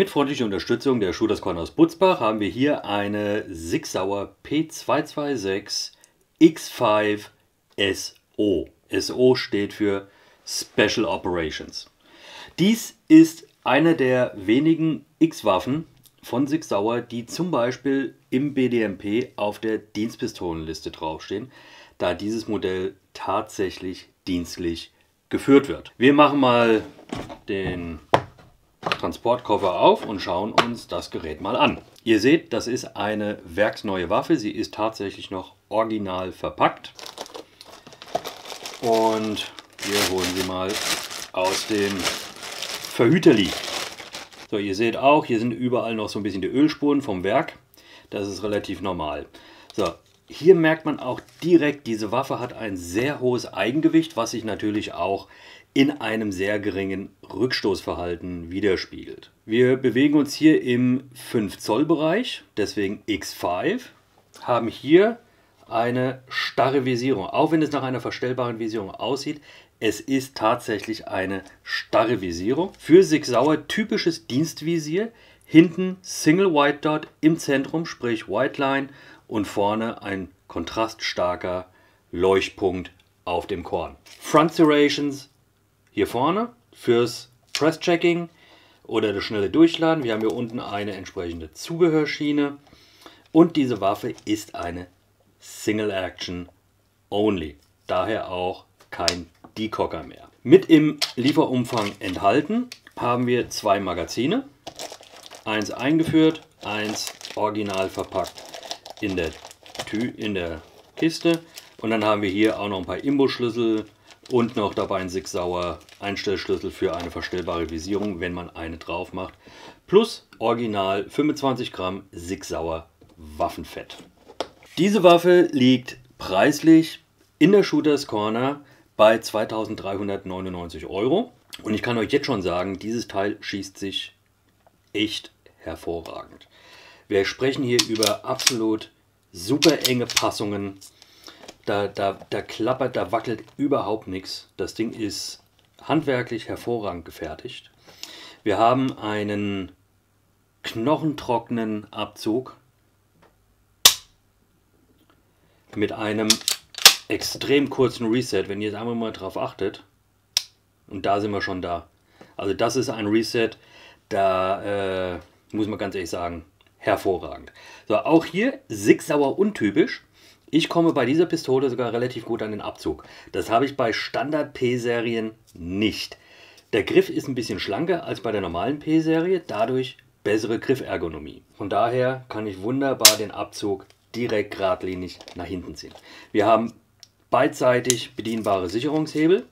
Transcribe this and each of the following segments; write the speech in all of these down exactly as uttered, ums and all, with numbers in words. Mit freundlicher Unterstützung der Shooters Corner aus Butzbach haben wir hier eine SIG Sauer P zwei zwei sechs X fünf S O. S O steht für Special Operations. Dies ist eine der wenigen X-Waffen von SIG Sauer, die zum Beispiel im B D M P auf der Dienstpistolenliste draufstehen, da dieses Modell tatsächlich dienstlich geführt wird. Wir machen mal den Transportkoffer auf und schauen uns das Gerät mal an. Ihr seht, das ist eine werksneue Waffe. Sie ist tatsächlich noch original verpackt. Und wir holen sie mal aus dem Verhüterli. So, ihr seht auch, hier sind überall noch so ein bisschen die Ölspuren vom Werk. Das ist relativ normal. So, hier merkt man auch direkt, diese Waffe hat ein sehr hohes Eigengewicht, was sich natürlich auch in einem sehr geringen Rückstoßverhalten widerspiegelt. Wir bewegen uns hier im fünf Zoll Bereich, deswegen X fünf, haben hier eine starre Visierung. Auch wenn es nach einer verstellbaren Visierung aussieht, es ist tatsächlich eine starre Visierung. Für SIG Sauer typisches Dienstvisier, hinten Single White Dot, im Zentrum, sprich White Line, und vorne ein kontraststarker Leuchtpunkt auf dem Korn. Front Serrations hier vorne fürs Press-Checking oder das schnelle Durchladen. Wir haben hier unten eine entsprechende Zubehörschiene. Und diese Waffe ist eine Single Action Only. Daher auch kein Decocker mehr. Mit im Lieferumfang enthalten haben wir zwei Magazine. Eins eingeführt, eins original verpackt in der, Tü in der Kiste. Und dann haben wir hier auch noch ein paar Imbusschlüssel. Und noch dabei ein SIG Sauer Einstellschlüssel für eine verstellbare Visierung, wenn man eine drauf macht. Plus original fünfundzwanzig Gramm SIG Sauer Waffenfett. Diese Waffe liegt preislich in der Shooters Corner bei zweitausenddreihundertneunundneunzig Euro. Und ich kann euch jetzt schon sagen, dieses Teil schießt sich echt hervorragend. Wir sprechen hier über absolut super enge Passungen. Da, da, da klappert, da wackelt überhaupt nichts. Das Ding ist handwerklich hervorragend gefertigt. Wir haben einen knochentrockenen Abzug mit einem extrem kurzen Reset. Wenn ihr jetzt einmal mal drauf achtet, und da sind wir schon da. Also das ist ein Reset, da äh, muss man ganz ehrlich sagen, hervorragend. So, auch hier SIG Sauer untypisch. Ich komme bei dieser Pistole sogar relativ gut an den Abzug. Das habe ich bei Standard P-Serien nicht. Der Griff ist ein bisschen schlanker als bei der normalen P-Serie, dadurch bessere Griffergonomie. Von daher kann ich wunderbar den Abzug direkt geradlinig nach hinten ziehen. Wir haben beidseitig bedienbare Sicherungshebel,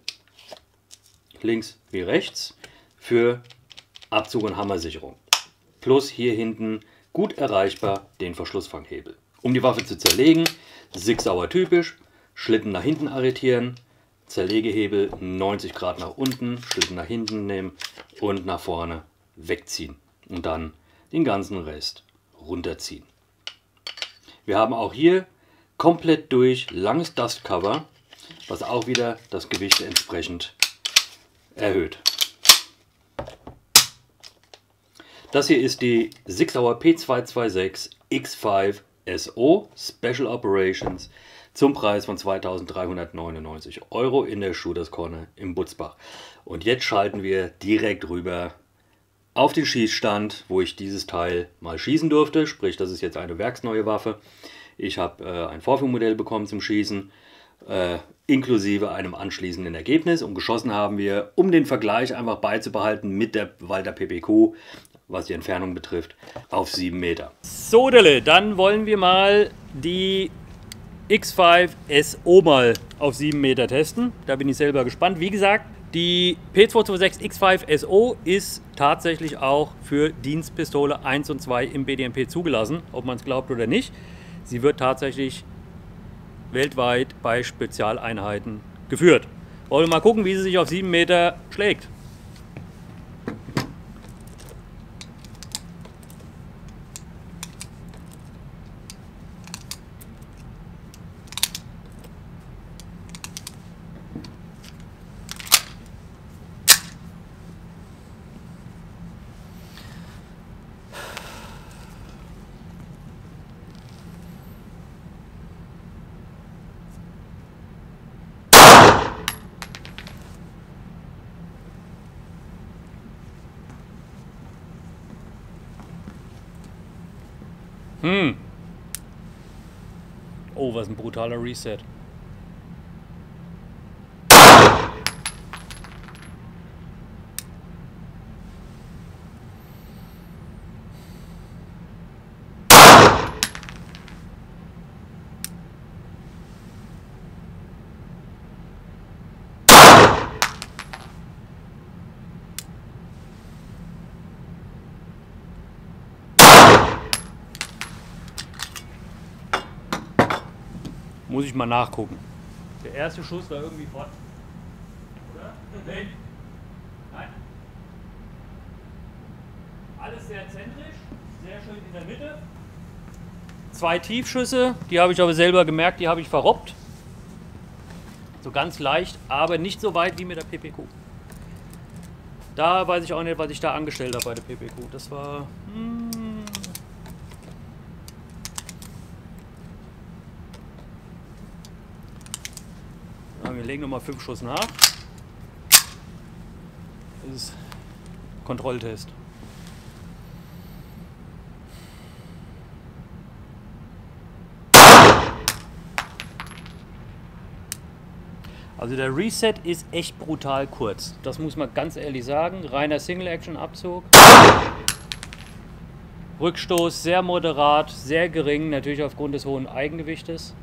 links wie rechts, für Abzug und Hammersicherung. Plus hier hinten gut erreichbar den Verschlussfanghebel. Um die Waffe zu zerlegen, SIG Sauer typisch, Schlitten nach hinten arretieren, Zerlegehebel neunzig Grad nach unten, Schlitten nach hinten nehmen und nach vorne wegziehen. Und dann den ganzen Rest runterziehen. Wir haben auch hier komplett durch langes Dustcover, was auch wieder das Gewicht entsprechend erhöht. Das hier ist die SIG Sauer P zwei zwei sechs X fünf S O Special Operations zum Preis von zweitausenddreihundertneunundneunzig Euro in der Shooters Corner im Butzbach. Und jetzt schalten wir direkt rüber auf den Schießstand, wo ich dieses Teil mal schießen durfte. Sprich, das ist jetzt eine werksneue Waffe. Ich habe äh, ein Vorführmodell bekommen zum Schießen, äh, inklusive einem anschließenden Ergebnis. Und geschossen haben wir, um den Vergleich einfach beizubehalten, mit der Walther P P Q, was die Entfernung betrifft, auf sieben Meter. So, Dille, dann wollen wir mal die X fünf S O mal auf sieben Meter testen. Da bin ich selber gespannt. Wie gesagt, die P zwei zwei sechs X fünf S O ist tatsächlich auch für Dienstpistole eins und zwei im B D M P zugelassen, ob man es glaubt oder nicht. Sie wird tatsächlich weltweit bei Spezialeinheiten geführt. Wollen wir mal gucken, wie sie sich auf sieben Meter schlägt. Hm. Oh, was ein brutaler Reset. Muss ich mal nachgucken. Der erste Schuss war irgendwie fort. Oder? Nein. Nein. Alles sehr zentrisch, sehr schön in der Mitte. Zwei Tiefschüsse, die habe ich aber selber gemerkt, die habe ich verrobbt. So ganz leicht, aber nicht so weit wie mit der P P Q. Da weiß ich auch nicht, was ich da angestellt habe bei der P P Q. Das war... Hm, wir legen nochmal fünf Schuss nach. Das ist Kontrolltest. Also der Reset ist echt brutal kurz. Das muss man ganz ehrlich sagen. Reiner Single-Action-Abzug. Rückstoß sehr moderat, sehr gering, natürlich aufgrund des hohen Eigengewichtes.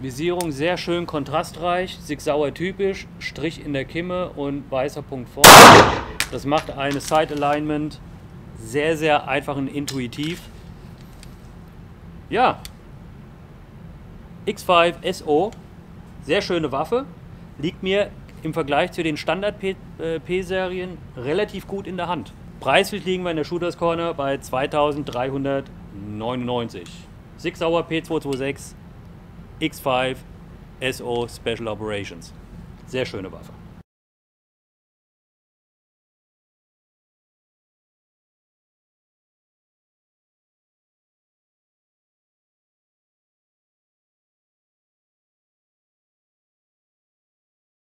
Visierung sehr schön kontrastreich, Sig Sauer typisch, Strich in der Kimme und weißer Punkt vorne. Das macht eine Side Alignment sehr, sehr einfach und intuitiv. Ja, X fünf S O, sehr schöne Waffe, liegt mir im Vergleich zu den Standard-P-Serien relativ gut in der Hand. Preislich liegen wir in der Shooters Corner bei zweitausenddreihundertneunundneunzig. SIG Sauer P zweihundertsechsundzwanzig X fünf S O Special Operations. Sehr schöne Waffe.